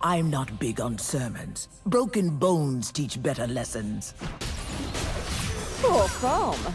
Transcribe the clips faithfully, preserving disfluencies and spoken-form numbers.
I'm not big on sermons. Broken bones teach better lessons. Poor form.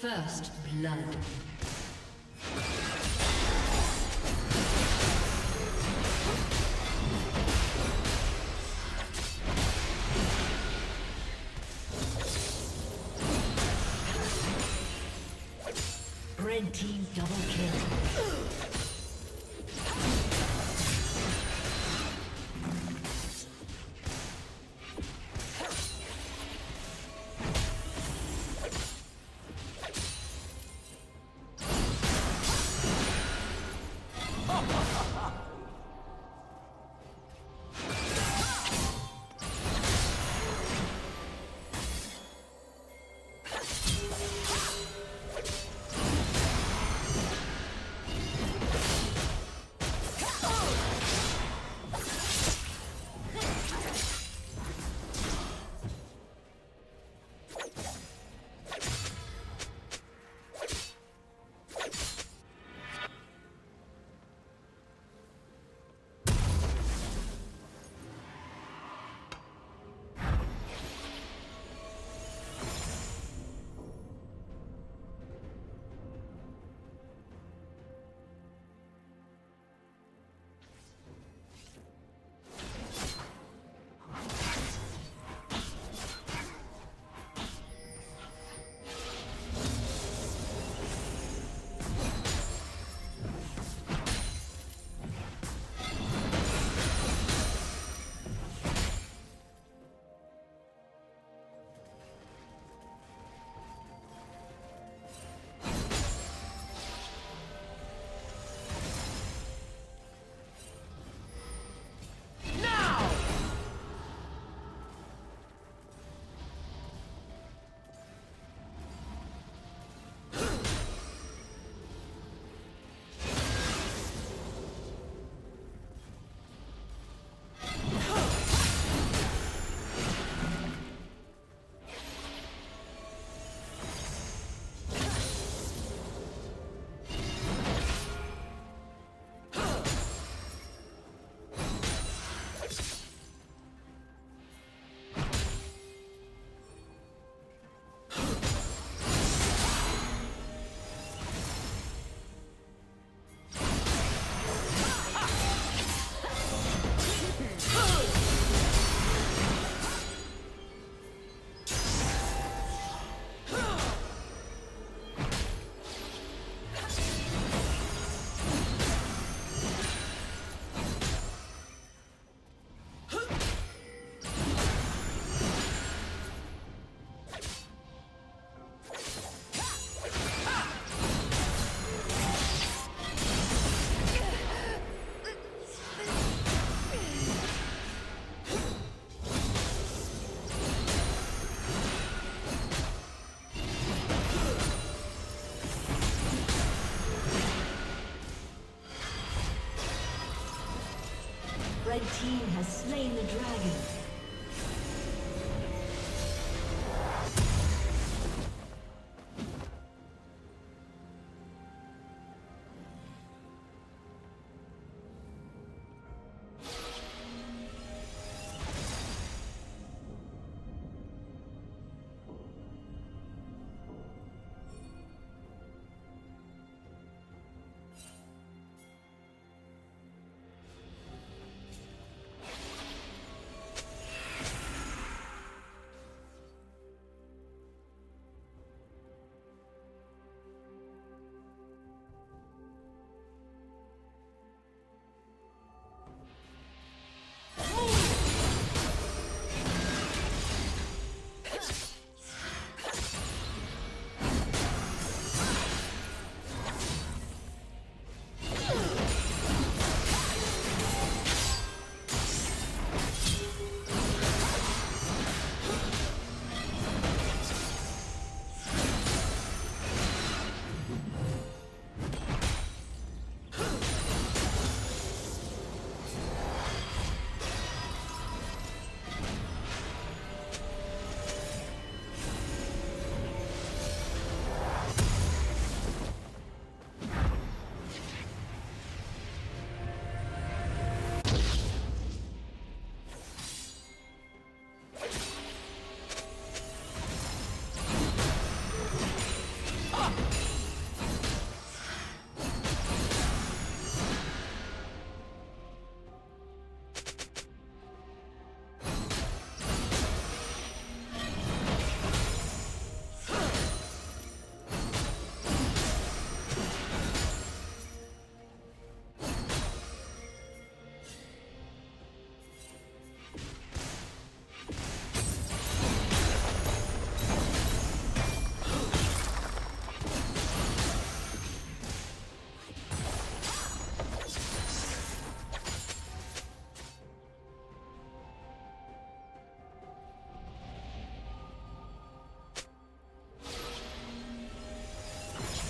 First blood. Red team double kill. team has slain the dragon.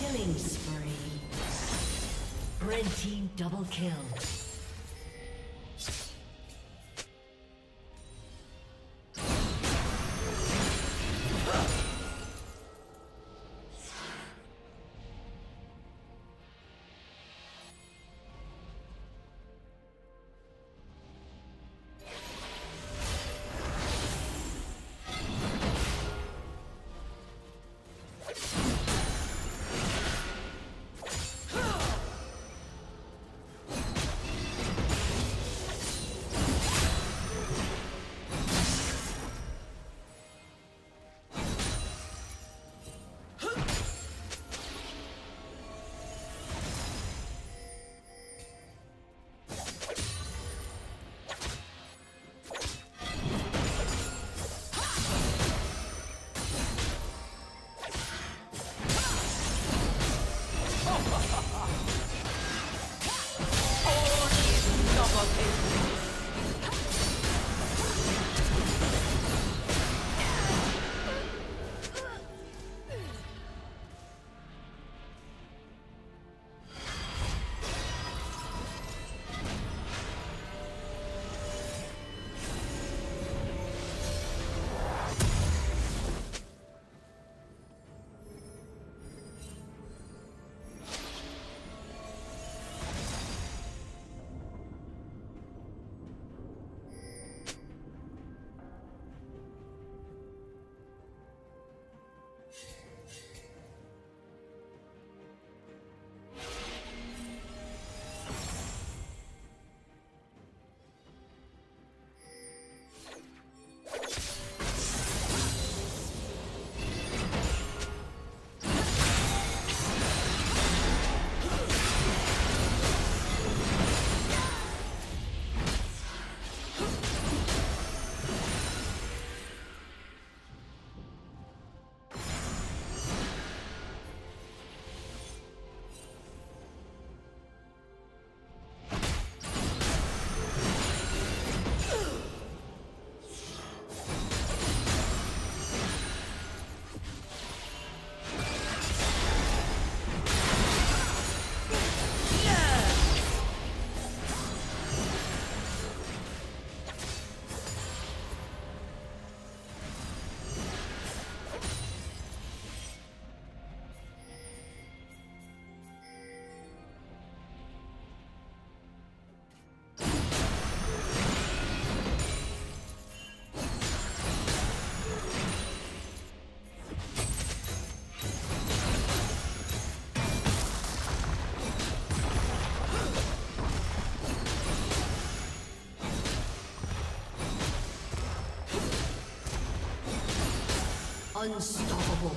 Killing spree. Red team double kill. Unstoppable.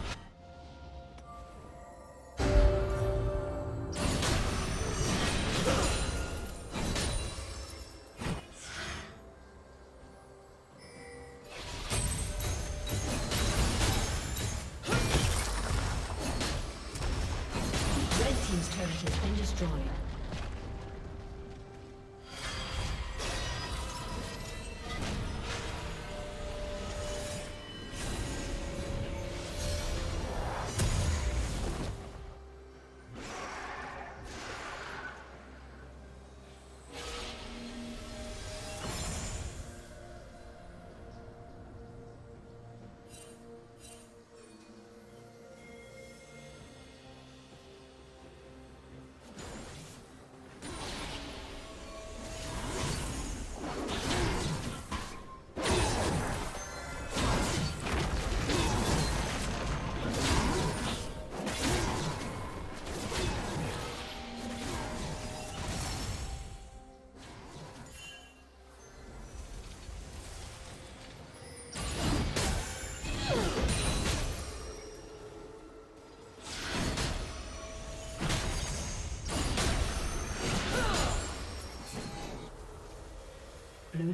Blue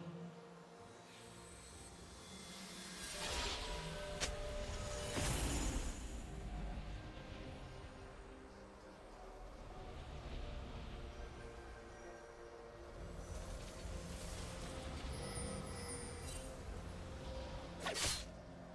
Team's turret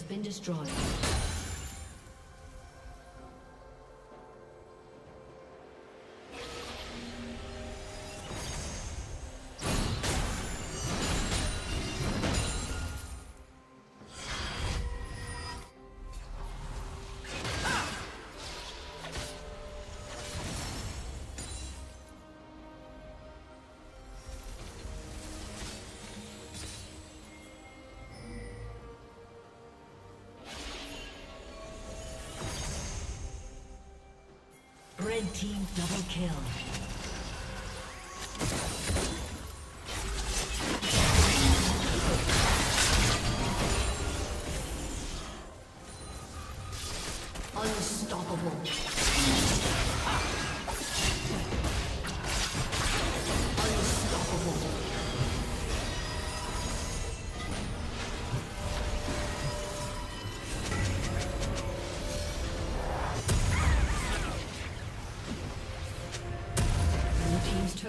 has been destroyed. Red team double kill.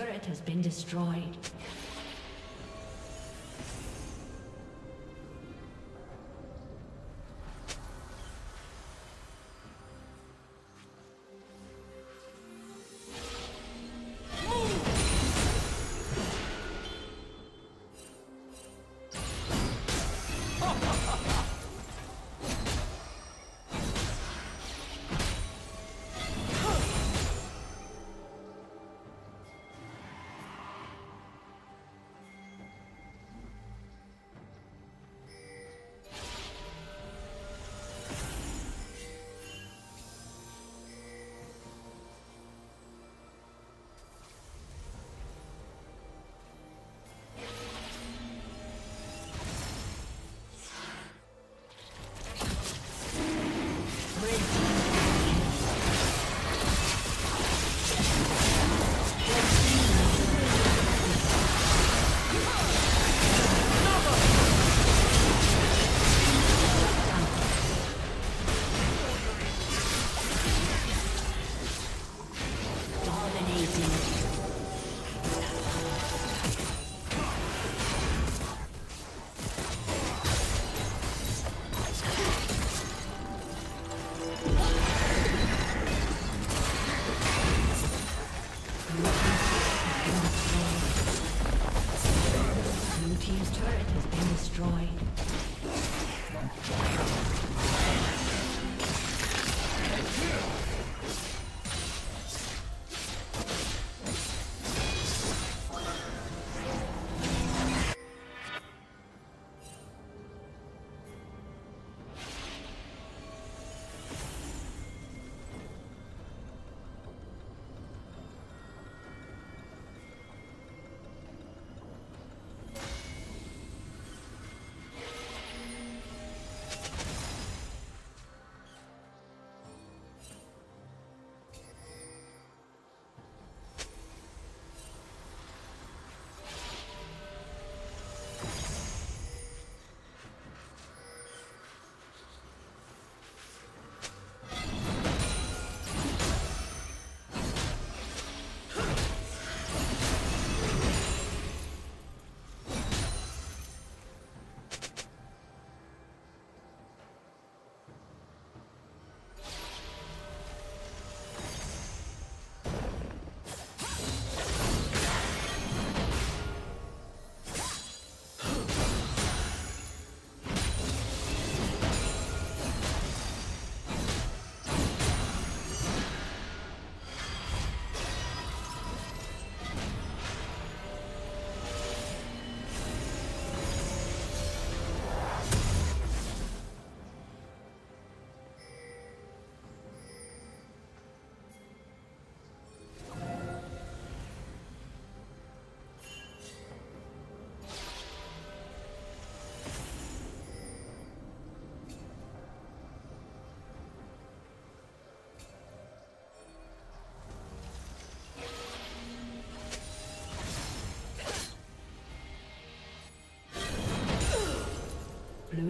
turret has been destroyed. Blue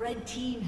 Red team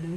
Blue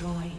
destroyed.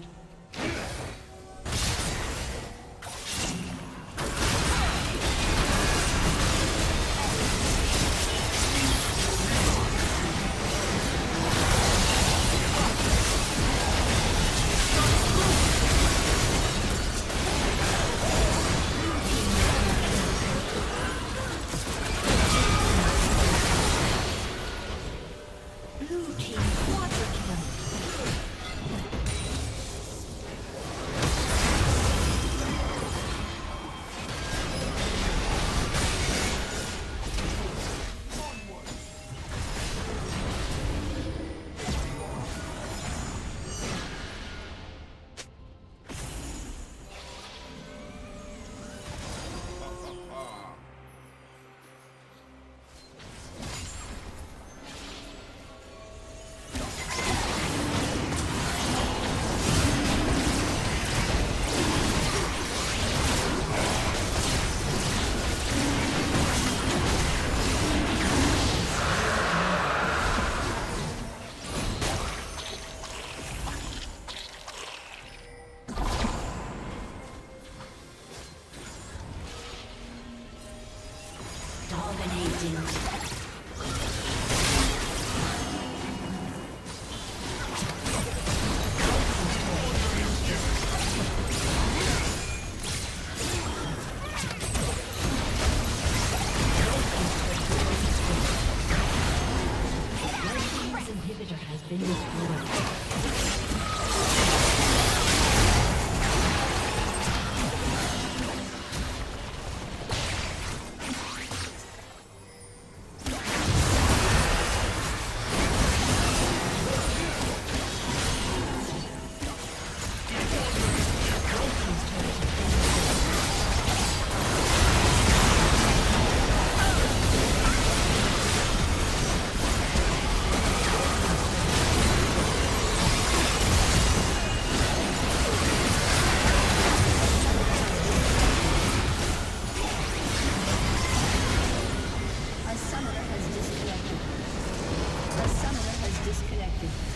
Disconnected.